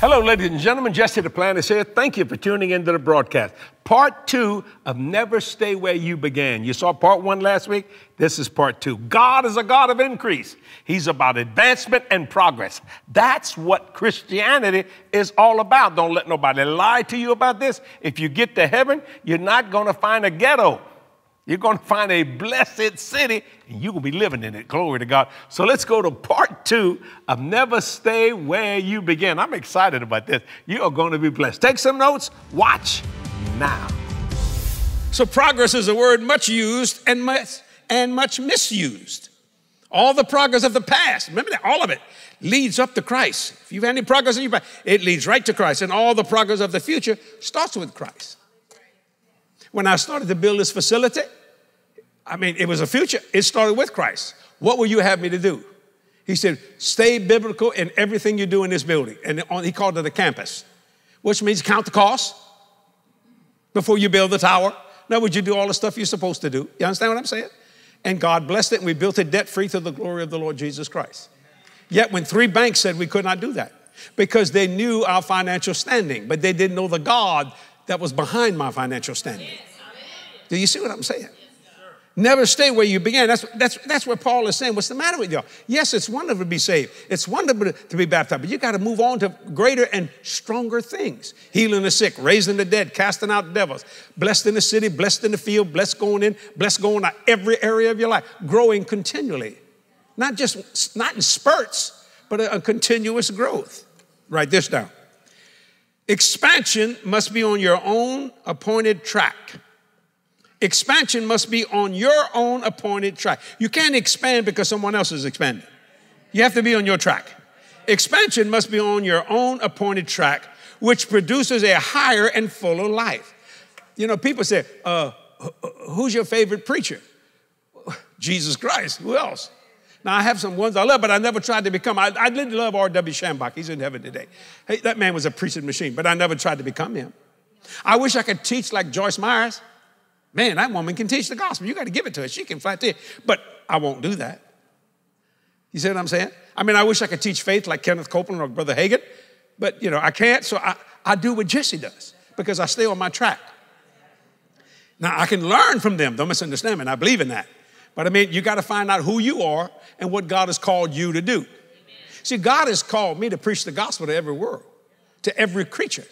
Hello, ladies and gentlemen. Jesse Duplantis here. Thank you for tuning into the broadcast. Part two of Never Stay Where You Began. You saw part one last week. This is part two. God is a God of increase. He's about advancement and progress. That's what Christianity is all about. Don't let nobody lie to you about this. If you get to heaven, you're not going to find a ghetto. You're going to find a blessed city, and you're going to be living in it. Glory to God. So let's go to part two of Never Stay Where You Began. I'm excited about this. You are going to be blessed. Take some notes. Watch now. So progress is a word much used and much misused. All the progress of the past, remember that, all of it, leads up to Christ. If you've had any progress in your past, it leads right to Christ. And all the progress of the future starts with Christ. When I started to build this facility, I mean, it was a future. It started with Christ. What will you have me to do? He said, stay biblical in everything you do in this building. And he called it a campus, which means count the cost before you build the tower. Now, would you do all the stuff you're supposed to do? You understand what I'm saying? And God blessed it, and we built it debt-free to the glory of the Lord Jesus Christ. Yet when three banks said we could not do that because they knew our financial standing, but they didn't know the God that was behind my financial standing. Yes. Do you see what I'm saying? Yes, never stay where you began. That's what Paul is saying. What's the matter with y'all? Yes, it's wonderful to be saved. It's wonderful to be baptized, but you got to move on to greater and stronger things. Healing the sick, raising the dead, casting out devils, blessed in the city, blessed in the field, blessed going in, blessed going out, every area of your life, growing continually. Not just, not in spurts, but a continuous growth. Write this down. Expansion must be on your own appointed track. Expansion must be on your own appointed track. You can't expand because someone else is expanding. You have to be on your track. Expansion must be on your own appointed track, which produces a higher and fuller life. You know, people say, who's your favorite preacher? Jesus Christ. Who else? Now, I have some ones I love, but I never tried to become. I did love R.W. Schambach. He's in heaven today. Hey, that man was a preaching machine, but I never tried to become him. I wish I could teach like Joyce Myers. Man, that woman can teach the gospel. You got to give it to her. She can flat teach. But I won't do that. You see what I'm saying? I mean, I wish I could teach faith like Kenneth Copeland or Brother Hagin, but, you know, I can't. So I do what Jesse does because I stay on my track. Now, I can learn from them. Don't misunderstand me. And I believe in that. But I mean, you got to find out who you are and what God has called you to do. Amen. See, God has called me to preach the gospel to every world, to every creature,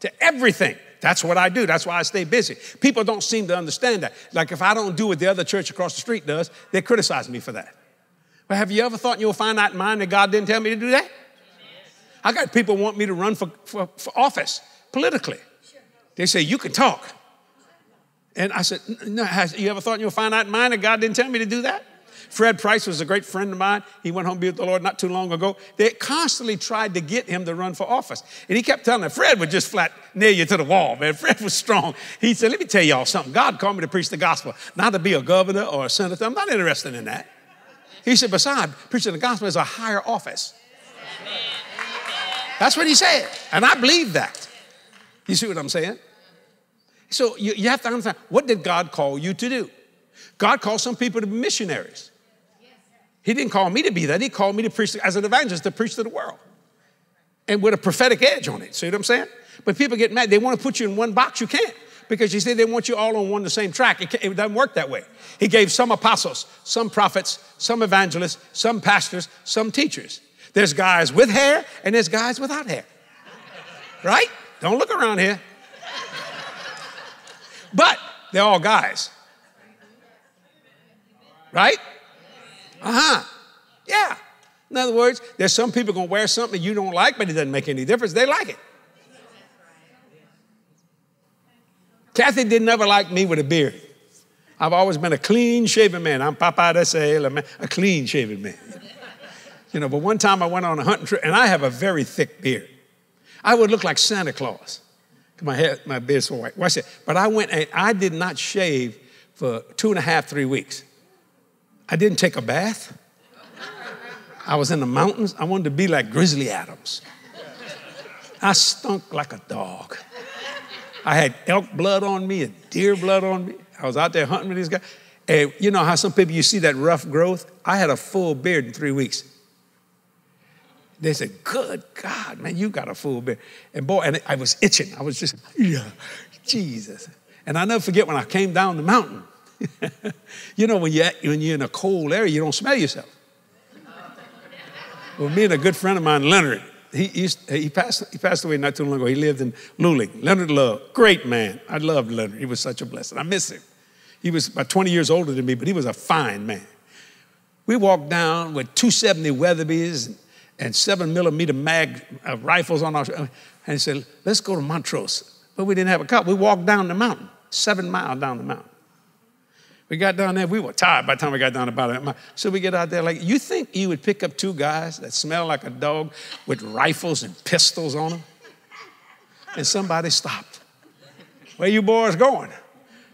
to everything. That's what I do. That's why I stay busy. People don't seem to understand that. Like if I don't do what the other church across the street does, they criticize me for that. Well, have you ever thought you'll find out in mine that God didn't tell me to do that? Yes. I got people want me to run for office politically. They say, you can talk. And I said, no, you ever thought you'll find out in mine that God didn't tell me to do that? Fred Price was a great friend of mine. He went home to be with the Lord not too long ago. They constantly tried to get him to run for office. And he kept telling them, Fred would just flat nail you to the wall, man. Fred was strong. He said, let me tell y'all something. God called me to preach the gospel, not to be a governor or a senator. I'm not interested in that. He said, besides, preaching the gospel is a higher office. Amen. That's what he said. And I believe that. You see what I'm saying? So you have to understand, what did God call you to do? God called some people to be missionaries. He didn't call me to be that. He called me to preach as an evangelist, to preach to the world. And with a prophetic edge on it. See what I'm saying? But people get mad. They want to put you in one box. You can't. Because you see, they want you all on one the same track. It doesn't work that way. He gave some apostles, some prophets, some evangelists, some pastors, some teachers. There's guys with hair and there's guys without hair. Right? Don't look around here. But they're all guys. Right? Uh-huh. Yeah. In other words, there's some people going to wear something you don't like, but it doesn't make any difference. They like it. Cathy didn't ever like me with a beard. I've always been a clean-shaven man. I'm Papa de Sale, a clean-shaven man. You know, but one time I went on a hunting trip, and I have a very thick beard. I would look like Santa Claus. My beard's so white. Watch that. But I went and I did not shave for 2.5, 3 weeks. I didn't take a bath. I was in the mountains. I wanted to be like Grizzly Adams. I stunk like a dog. I had elk blood on me and deer blood on me. I was out there hunting with these guys. And you know how some people, you see that rough growth? I had a full beard in 3 weeks. They said, good God, man, you got a full beard. And boy, and I was itching. I was just, yeah, Jesus. And I'll never forget when I came down the mountain. You know, when you're in a cold area, you don't smell yourself. Well, me and a good friend of mine, Leonard, he passed away not too long ago. He lived in Luling. Leonard Love, great man. I loved Leonard. He was such a blessing. I miss him. He was about 20 years older than me, but he was a fine man. We walked down with 270 Weatherby's and 7mm mag rifles on our, and he said, let's go to Montrose. But we didn't have a car. We walked down the mountain, 7 miles down the mountain. We got down there. We were tired by the time we got down the bottom of that mountain. So we get out there like, you think you would pick up two guys that smell like a dog with rifles and pistols on them? And somebody stopped. Where you boys going?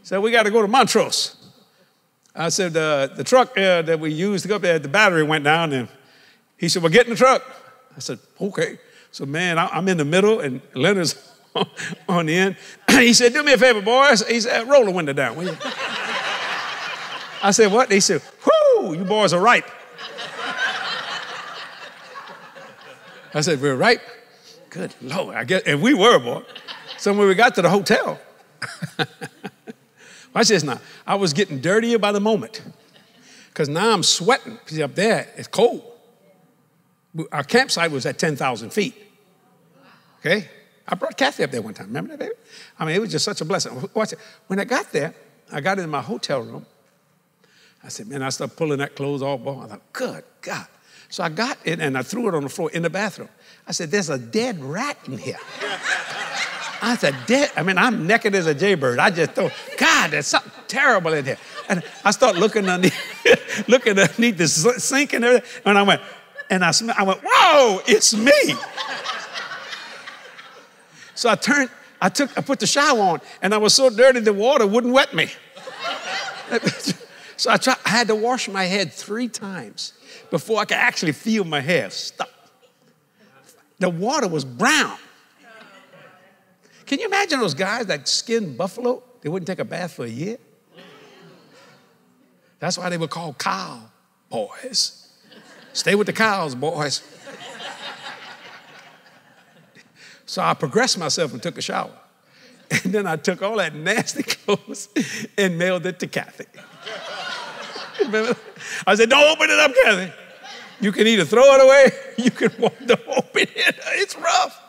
Said, we got to go to Montrose. I said, the truck that we used to go up there, the battery went down. And he said, well, get in the truck. I said, okay. So, man, I'm in the middle, and Leonard's on the end. He said, do me a favor, boys. He said, roll the window down, will you? I said, what? They said, whoo, you boys are ripe. I said, we're ripe? Good Lord. I guess, and we were, boy. So when we got to the hotel, watch this now. I was getting dirtier by the moment because now I'm sweating. See, up there, it's cold. Our campsite was at 10,000 feet, okay? I brought Cathy up there one time. Remember that, baby? I mean, it was just such a blessing. Watch it. When I got there, I got in my hotel room. I said, man, I started pulling that clothes off. I thought, good God. So I got it, and I threw it on the floor in the bathroom. I said, there's a dead rat in here. I said, dead. I mean, I'm naked as a jaybird. I just thought, God, there's something terrible in here. And I started looking underneath, looking underneath the sink and everything. And I went, I went, whoa, it's me. So I put the shower on, and I was so dirty the water wouldn't wet me. So I had to wash my head 3 times before I could actually feel my hair stop. The water was brown. Can you imagine those guys that skinned buffalo? They wouldn't take a bath for a year. That's why they were called cowboys. Stay with the cows, boys. So I progressed myself and took a shower. And then I took all that nasty clothes and mailed it to Cathy. I said, don't open it up, Cathy. You can either throw it away, you can want to open it. It's rough.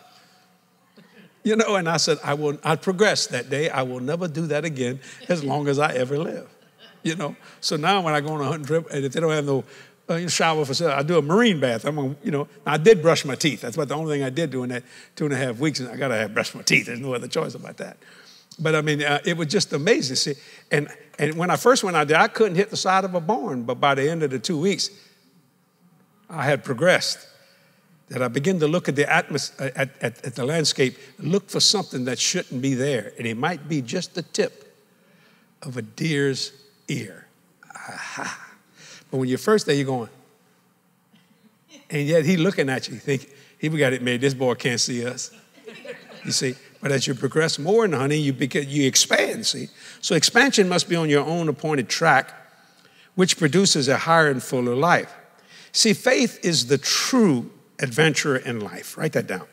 You know, and I said, I progressed that day. I will never do that again as long as I ever live. You know, so now when I go on a hunting trip, and if they don't have no shower facility, I do a marine bath. I did brush my teeth. That's about the only thing I did during that 2.5 weeks, and I got to have brushed my teeth. There's no other choice about that. But I mean, it was just amazing. See, and when I first went out there, I couldn't hit the side of a barn. But by the end of the 2 weeks, I had progressed. That I began to look at the atmosphere, at the landscape, look for something that shouldn't be there, and it might be just the tip of a deer's ear. Aha! But when you're first there, you're going, and yet he's looking at you. You think he got it made. This boy can't see us. You see. But as you progress more in hunting, you expand, see? So expansion must be on your own appointed track, which produces a higher and fuller life. See, faith is the true adventure in life. Write that down.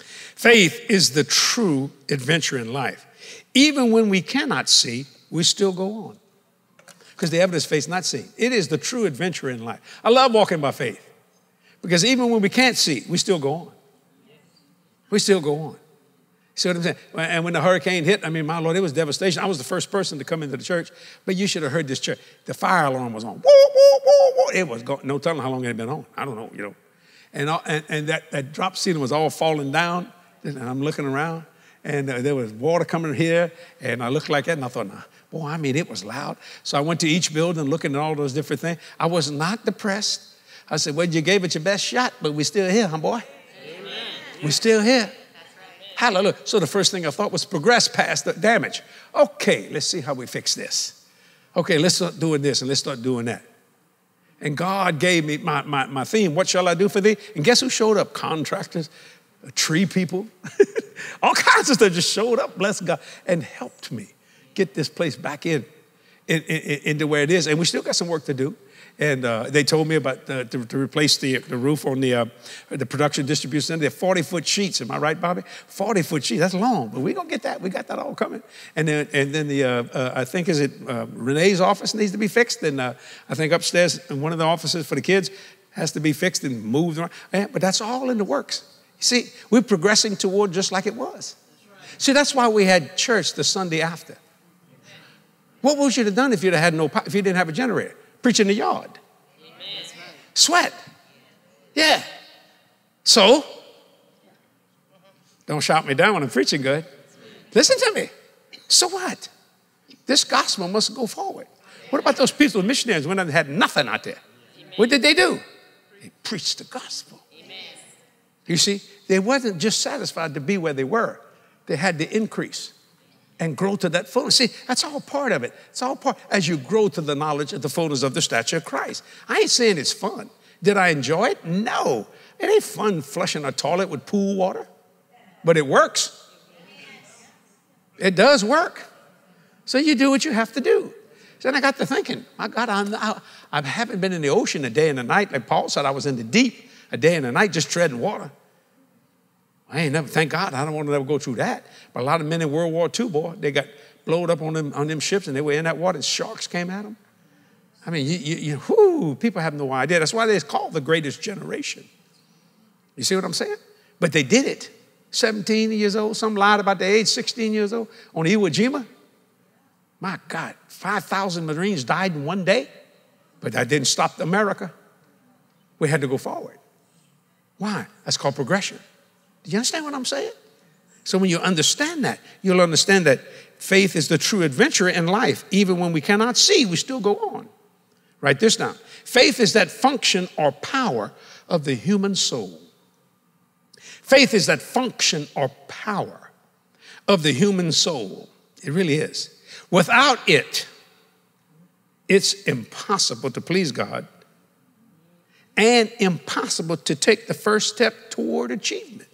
Faith is the true adventure in life. Even when we cannot see, we still go on. Because the evidence of faith is not seen. It is the true adventure in life. I love walking by faith. Because even when we can't see, we still go on. We still go on. See what I'm saying? And when the hurricane hit, I mean, my Lord, it was devastation. I was the first person to come into the church, but you should have heard this church. The fire alarm was on. Woo, woo, woo, woo. It was gone. No telling how long it had been on. I don't know, you know. And that drop ceiling was all falling down. And I'm looking around, and there was water coming here, and I looked like that, and I thought, nah, boy, I mean, it was loud. So I went to each building looking at all those different things. I was not depressed. I said, well, you gave it your best shot, but we're still here, huh, boy? Amen. We're still here. Hallelujah. So the first thing I thought was progress past the damage. Okay, let's see how we fix this. Okay, let's start doing this and let's start doing that. And God gave me my theme, what shall I do for thee? And guess who showed up? Contractors, tree people, all kinds of stuff just showed up, bless God, and helped me get this place back in into where it is. And we still got some work to do. And they told me about to replace the roof on the production distribution center. They're 40-foot sheets. Am I right, Bobby? 40-foot sheets. That's long, but we're going to get that. We got that all coming. And then the I think is it Renee's office needs to be fixed. And I think upstairs in one of the offices for the kids has to be fixed and moved around. But that's all in the works. You see, we're progressing toward just like it was. That's right. See, that's why we had church the Sunday after. What would you have done if you'd have had no power, if you didn't have a generator? Preach in the yard. Amen. Sweat. Yeah. So, don't shout me down when I'm preaching good. Listen to me. So what? This gospel must go forward. What about those people, missionaries, when they had nothing out there? What did they do? They preached the gospel. You see, they wasn't just satisfied to be where they were. They had to increase and grow to that fullness. See, that's all part of it. It's all part, as you grow to the knowledge of the fullness of the stature of Christ. I ain't saying it's fun. Did I enjoy it? No. It ain't fun flushing a toilet with pool water, but it works. It does work. So you do what you have to do. So then I got to thinking, my God, I haven't been in the ocean a day and a night. Like Paul said, I was in the deep a day and a night just treading water. I ain't never, thank God, I don't want to ever go through that. But a lot of men in World War II, boy, they got blown up on them ships and they were in that water and sharks came at them. I mean, whoo, people have no idea. That's why they're called the greatest generation. You see what I'm saying? But they did it. 17 years old, some lied about their age, 16 years old, on Iwo Jima. My God, 5,000 Marines died in one day, but that didn't stop America. We had to go forward. Why? That's called progression. Do you understand what I'm saying? So when you understand that, you'll understand that faith is the true adventure in life. Even when we cannot see, we still go on. Write this down. Faith is that function or power of the human soul. Faith is that function or power of the human soul. It really is. Without it, it's impossible to please God and impossible to take the first step toward achievement.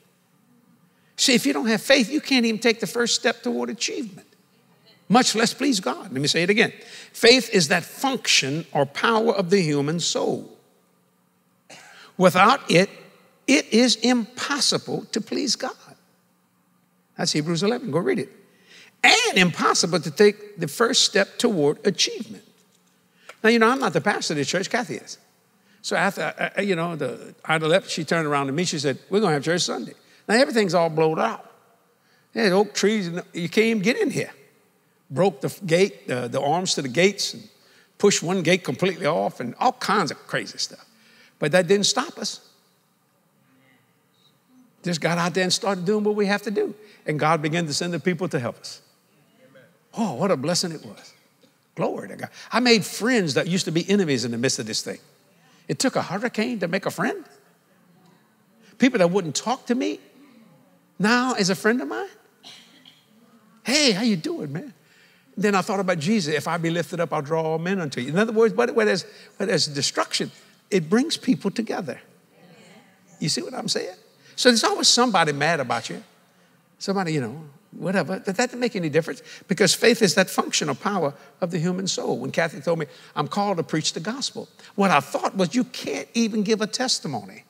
See, if you don't have faith, you can't even take the first step toward achievement, much less please God. Let me say it again. Faith is that function or power of the human soul. Without it, it is impossible to please God. That's Hebrews 11. Go read it. And impossible to take the first step toward achievement. Now, you know, I'm not the pastor of the church. Cathy is. So after, you know, I left, she turned around to me. She said, we're going to have church Sunday. Now, everything's all blown out. There's oak trees, and you can't even get in here. Broke the gate, the arms to the gates, and pushed one gate completely off, and all kinds of crazy stuff. But that didn't stop us. Just got out there and started doing what we have to do. And God began to send the people to help us. Oh, what a blessing it was. Glory to God. I made friends that used to be enemies in the midst of this thing. It took a hurricane to make a friend. People that wouldn't talk to me now as a friend of mine. Hey, how you doing, man? Then I thought about Jesus. If I be lifted up, I'll draw all men unto you. In other words, where there's destruction, it brings people together. You see what I'm saying? So there's always somebody mad about you. Somebody, you know, whatever. That doesn't make any difference because faith is that functional power of the human soul. When Cathy told me, I'm called to preach the gospel, what I thought was you can't even give a testimony.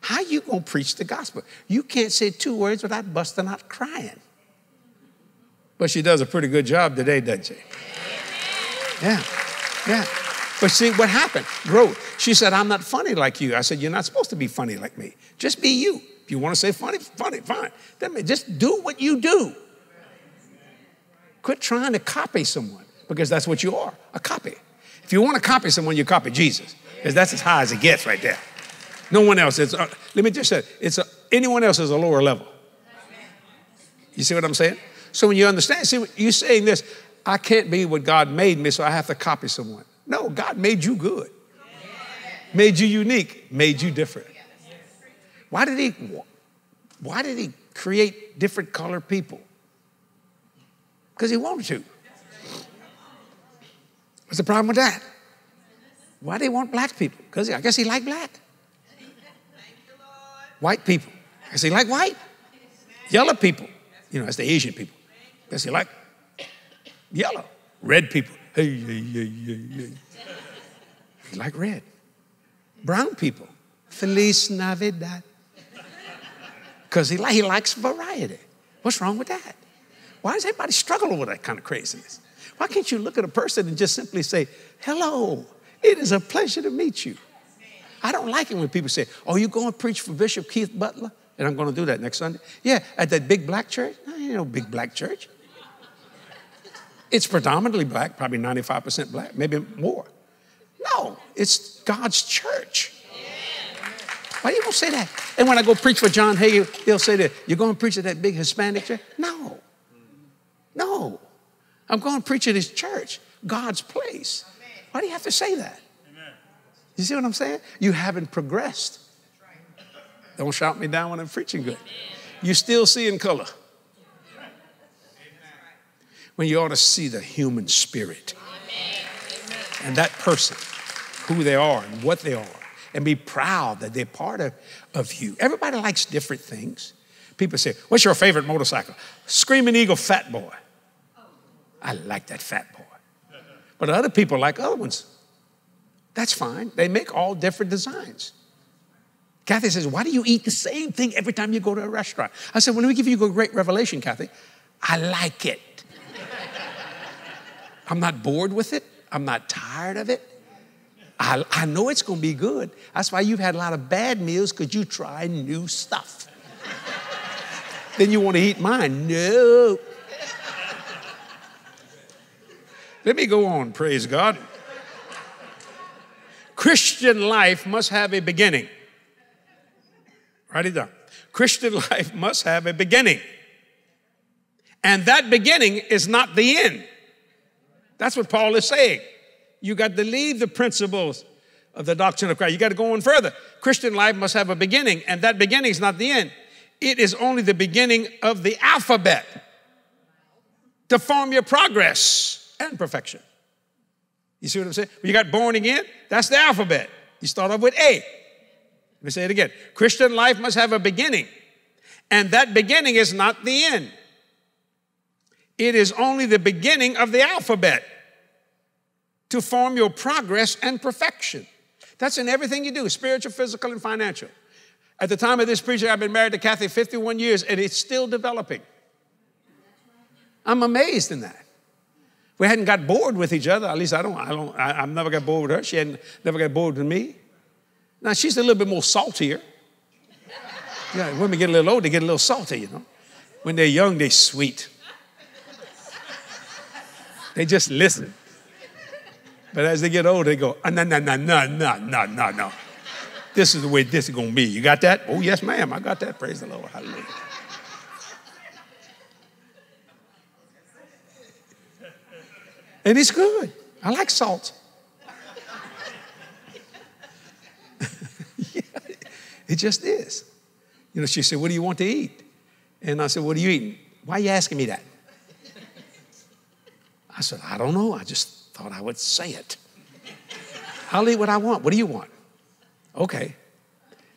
How you going to preach the gospel? You can't say two words without busting out crying. But she does a pretty good job today, doesn't she? Yeah, yeah. But see, what happened? Growth. She said, I'm not funny like you. I said, you're not supposed to be funny like me. Just be you. If you want to say funny, funny, fine. Just do what you do. Quit trying to copy someone because that's what you are, a copy. If you want to copy someone, you copy Jesus because that's as high as it gets right there. No one else. Let me just say, anyone else is a lower level. You see what I'm saying? So when you understand, see, you're saying this, I can't be what God made me, so I have to copy someone. No, God made you good. Made you unique. Made you different. Why did he create different colored people? Because he wanted to. What's the problem with that? Why did he want black people? Because I guess he liked black. White people, I say, like white. Yellow people, you know, that's the Asian people. I say, like yellow. Red people, hey. Like red. Brown people. Feliz Navidad. Because he likes variety. What's wrong with that? Why does everybody struggle with that kind of craziness? Why can't you look at a person and just simply say, hello, it is a pleasure to meet you? I don't like it when people say, oh, you going to preach for Bishop Keith Butler? And I'm going to do that next Sunday. Yeah, at that big black church. No, ain't no big black church. It's predominantly black, probably 95% black, maybe more. No, it's God's church. Why are you going to say that? And when I go preach for John Hagee, they'll say that, you're going to preach at that big Hispanic church? No. No. I'm going to preach at his church, God's place. Why do you have to say that? You see what I'm saying? You haven't progressed. Don't shout me down when I'm preaching good. You're still seeing color. When you ought to see the human spirit. And that person, who they are and what they are. And be proud that they're part of you. Everybody likes different things. People say, what's your favorite motorcycle? Screaming Eagle Fat Boy. I like that Fat Boy. But other people like other ones. That's fine. They make all different designs. Cathy says, why do you eat the same thing every time you go to a restaurant? I said, well, let me give you a great revelation, Cathy. I like it. I'm not bored with it. I'm not tired of it. I know it's going to be good. That's why you've had a lot of bad meals because you try new stuff. Then you want to eat mine. No. Let me go on, praise God. Christian life must have a beginning. Write it down. Christian life must have a beginning. And that beginning is not the end. That's what Paul is saying. You got to leave the principles of the doctrine of Christ. You got to go on further. Christian life must have a beginning, and that beginning is not the end. It is only the beginning of the alphabet to form your progress and perfection. You see what I'm saying? When you got born again, that's the alphabet. You start off with A. Let me say it again. Christian life must have a beginning, and that beginning is not the end. It is only the beginning of the alphabet to form your progress and perfection. That's in everything you do, spiritual, physical, and financial. At the time of this preaching, I've been married to Cathy 51 years, and it's still developing. I'm amazed in that. We hadn't got bored with each other. At least I've never got bored with her. She hadn't never got bored with me. Now, she's a little bit more saltier. Yeah, women get a little old, they get a little salty, you know. When they're young, they're sweet. They just listen. But as they get older, they go, no. This is the way this is going to be. You got that? Oh, yes, ma'am. I got that. Praise the Lord. Hallelujah. And it's good. I like salt. Yeah, it just is. You know, she said, what do you want to eat? And I said, what are you eating? Why are you asking me that? I said, I don't know. I just thought I would say it. I'll eat what I want. What do you want? Okay.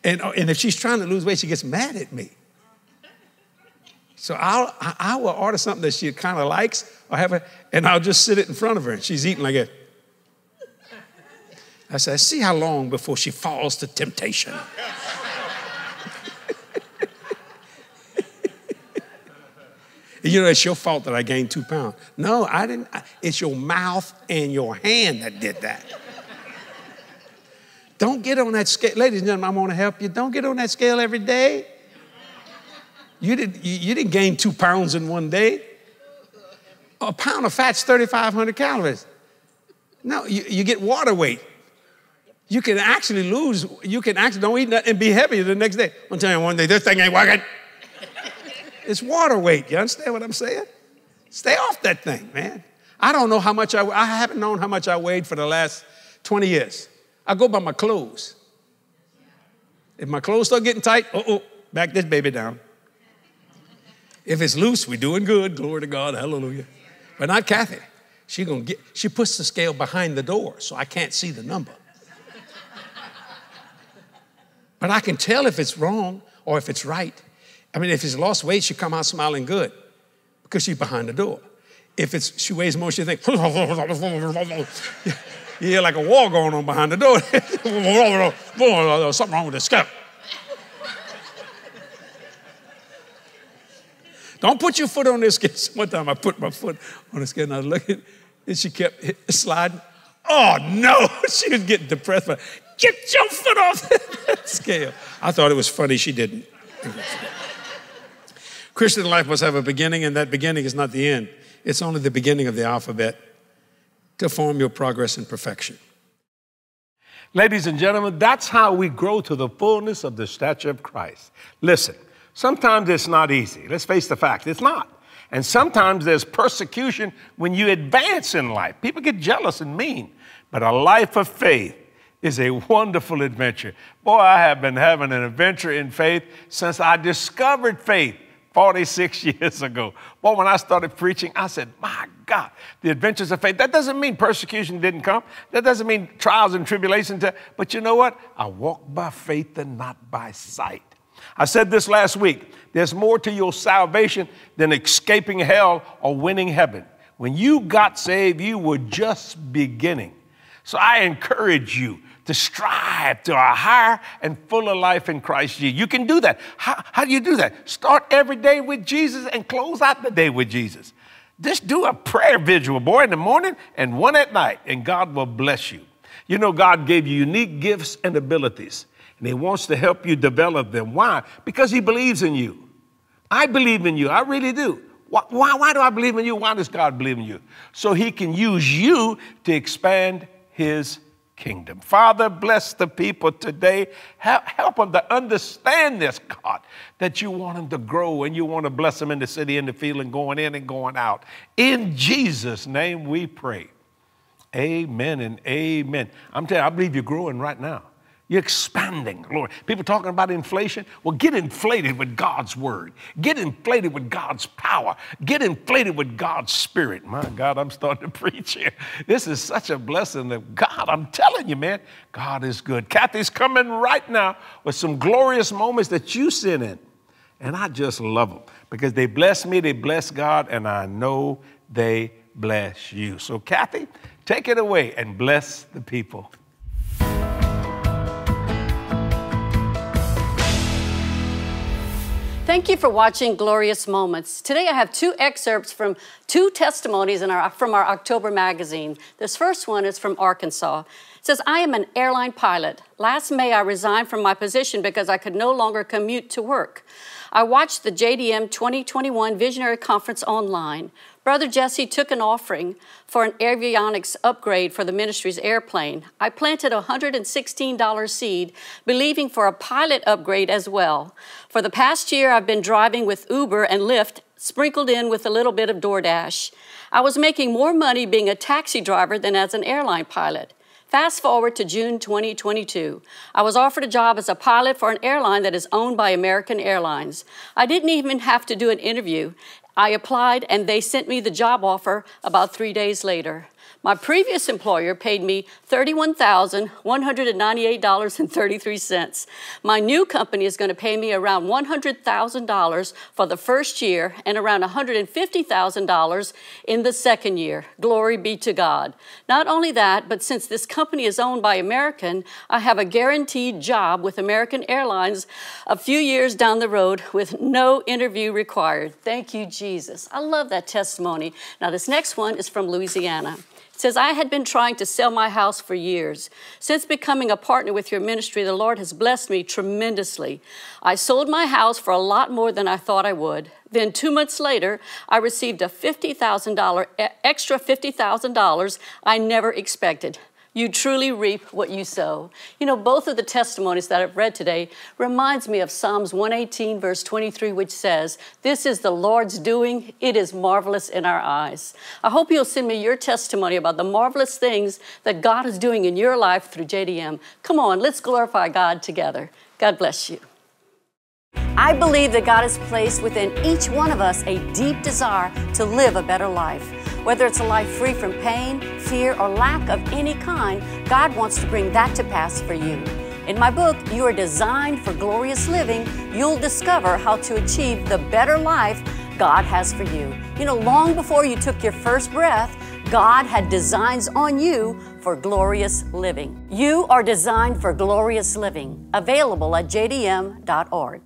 And if she's trying to lose weight, she gets mad at me. So I will order something that she kind of likes, or have and I'll just sit it in front of her, and she's eating like it. I said, see how long before she falls to temptation. You know, it's your fault that I gained 2 pounds. No, I didn't. It's your mouth and your hand that did that. Don't get on that scale. Ladies and gentlemen, I want to help you. Don't get on that scale every day. You didn't gain 2 pounds in one day. A pound of fat's 3,500 calories. No, you get water weight. You can actually lose. You can actually don't eat nothing and be heavier the next day. I'm telling you one day, this thing ain't working. It's water weight. You understand what I'm saying? Stay off that thing, man. I don't know how much I haven't known how much I weighed for the last 20 years. I go by my clothes. If my clothes start getting tight, back this baby down. If it's loose, we're doing good. Glory to God. Hallelujah. But not Cathy. She puts the scale behind the door, so I can't see the number. But I can tell if it's wrong or if it's right. I mean, if she's lost weight, she come out smiling good because she's behind the door. If it's, she weighs more, she think, you hear like a war going on behind the door. Something wrong with the scalp. Don't put your foot on this skin. One time I put my foot on the skin and I was looking and she kept sliding. Oh no, she was getting depressed. But get your foot off that scale. I thought it was funny, she didn't. Christian life must have a beginning, and that beginning is not the end. It's only the beginning of the alphabet to form your progress and perfection. Ladies and gentlemen, that's how we grow to the fullness of the stature of Christ. Listen, sometimes it's not easy. Let's face the fact, it's not. And sometimes there's persecution when you advance in life. People get jealous and mean. But a life of faith is a wonderful adventure. Boy, I have been having an adventure in faith since I discovered faith 46 years ago. Boy, when I started preaching, I said, my God, the adventures of faith. That doesn't mean persecution didn't come. That doesn't mean trials and tribulations. But you know what? I walk by faith and not by sight. I said this last week, there's more to your salvation than escaping hell or winning heaven. When you got saved, you were just beginning. So I encourage you to strive to a higher and fuller life in Christ Jesus. You can do that. How do you do that? Start every day with Jesus and close out the day with Jesus. Just do a prayer vigil, boy, in the morning and one at night, and God will bless you. You know, God gave you unique gifts and abilities, and he wants to help you develop them. Why? Because he believes in you. I believe in you. I really do. Why do I believe in you? Why does God believe in you? So he can use you to expand his kingdom. Father, bless the people today. Help them to understand this, God, that you want them to grow and you want to bless them in the city and the field and going in and going out. In Jesus' name we pray. Amen and amen. I'm telling you, I believe you're growing right now. You're expanding, Lord. People talking about inflation. Well, get inflated with God's word. Get inflated with God's power. Get inflated with God's spirit. My God, I'm starting to preach here. This is such a blessing of God. I'm telling you, man, God is good. Cathy's coming right now with some glorious moments that you sent in. And I just love them because they bless me, they bless God, and I know they bless you. So, Cathy, take it away and bless the people. Thank you for watching Glorious Moments. Today I have two excerpts from two testimonies from our October magazine. This first one is from Arkansas. It says, I am an airline pilot. Last May I resigned from my position because I could no longer commute to work. I watched the JDM 2021 Visionary Conference online. Brother Jesse took an offering for an avionics upgrade for the ministry's airplane. I planted a $116 seed, believing for a pilot upgrade as well. For the past year, I've been driving with Uber and Lyft, sprinkled in with a little bit of DoorDash. I was making more money being a taxi driver than as an airline pilot. Fast forward to June 2022. I was offered a job as a pilot for an airline that is owned by American Airlines. I didn't even have to do an interview. I applied and they sent me the job offer about 3 days later. My previous employer paid me $31,198.33. My new company is going to pay me around $100,000 for the first year and around $150,000 in the second year. Glory be to God. Not only that, but since this company is owned by American, I have a guaranteed job with American Airlines a few years down the road with no interview required. Thank you, Jesus. I love that testimony. Now, this next one is from Louisiana. It says, I had been trying to sell my house for years. Since becoming a partner with your ministry, the Lord has blessed me tremendously. I sold my house for a lot more than I thought I would. Then 2 months later, I received a extra $50,000 I never expected. You truly reap what you sow. You know, both of the testimonies that I've read today reminds me of Psalms 118, verse 23, which says, this is the Lord's doing. It is marvelous in our eyes. I hope you'll send me your testimony about the marvelous things that God is doing in your life through JDM. Come on, let's glorify God together. God bless you. I believe that God has placed within each one of us a deep desire to live a better life. Whether it's a life free from pain, fear, or lack of any kind, God wants to bring that to pass for you. In my book, You Are Designed for Glorious Living, you'll discover how to achieve the better life God has for you. You know, long before you took your first breath, God had designs on you for glorious living. You are designed for glorious living. Available at JDM.org.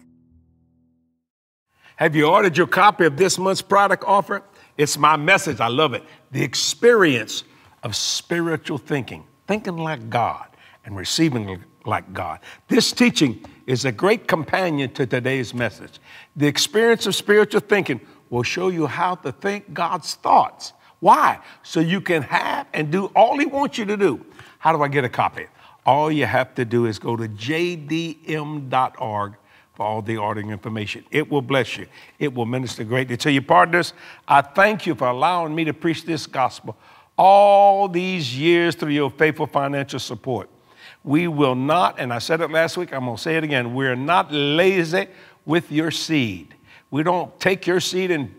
Have you ordered your copy of this month's product offer? It's my message. I love it. The experience of spiritual thinking, thinking like God and receiving like God. This teaching is a great companion to today's message. The experience of spiritual thinking will show you how to think God's thoughts. Why? So you can have and do all He wants you to do. How do I get a copy? All you have to do is go to JDM.org for all the ordering information. It will bless you. It will minister greatly to you. Partners, I thank you for allowing me to preach this gospel all these years through your faithful financial support. We will not, and I said it last week, I'm going to say it again, we're not lazy with your seed. We don't take your seed and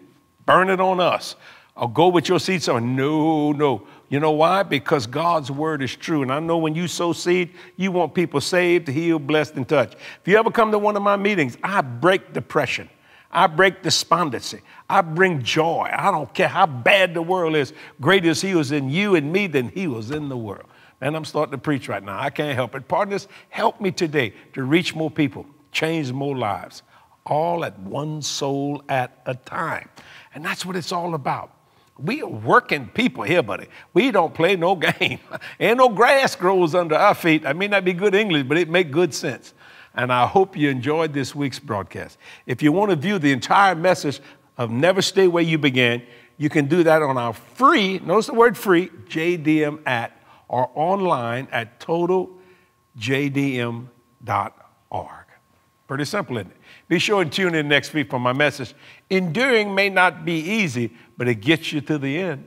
burn it on us. I'll go with your seed. So no. You know why? Because God's word is true. And I know when you sow seed, you want people saved, healed, blessed, and touched. If you ever come to one of my meetings, I break depression. I break despondency. I bring joy. I don't care how bad the world is. Greater is He was in you and me than He was in the world. And I'm starting to preach right now. I can't help it. Partners, help me today to reach more people, change more lives, all at one soul at a time. And that's what it's all about. We are working people here, buddy. We don't play no game. Ain't no grass grows under our feet. I may not be good English, but it make good sense. And I hope you enjoyed this week's broadcast. If you want to view the entire message of Never Stay Where You Began, you can do that on our free, notice the word free, JDM app, or online at TotalJDM.org. Pretty simple, isn't it? Be sure and tune in next week for my message. Enduring may not be easy, but it gets you to the end.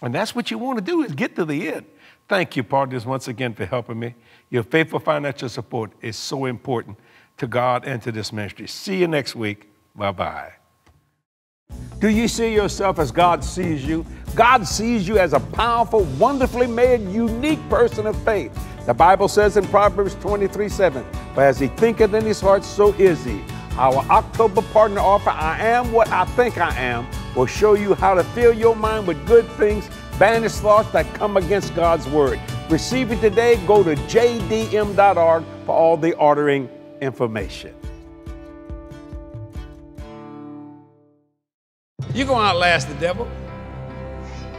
And that's what you want to do, is get to the end. Thank you, partners, once again for helping me. Your faithful financial support is so important to God and to this ministry. See you next week. Bye-bye. Do you see yourself as God sees you? God sees you as a powerful, wonderfully made, unique person of faith. The Bible says in Proverbs 23:7, for as he thinketh in his heart, so is he. Our October partner offer, I Am What I Think I Am, will show you how to fill your mind with good things, banish thoughts that come against God's word. Receive it today. Go to JDM.org for all the ordering information. You're going to outlast the devil.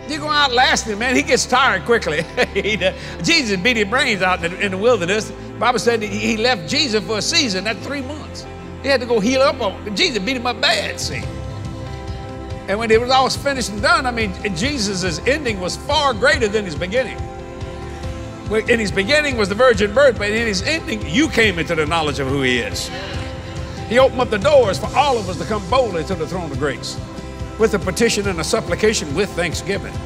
You're going to outlast him, man. He gets tired quickly. Jesus beat his brains out in the wilderness. The Bible said that he left Jesus for a season. That's 3 months. He had to go heal up on him. Jesus beat him up bad, see. And when it was all finished and done, I mean, Jesus' ending was far greater than his beginning. In his beginning was the virgin birth, but in his ending, you came into the knowledge of who he is. He opened up the doors for all of us to come boldly to the throne of grace with a petition and a supplication with thanksgiving.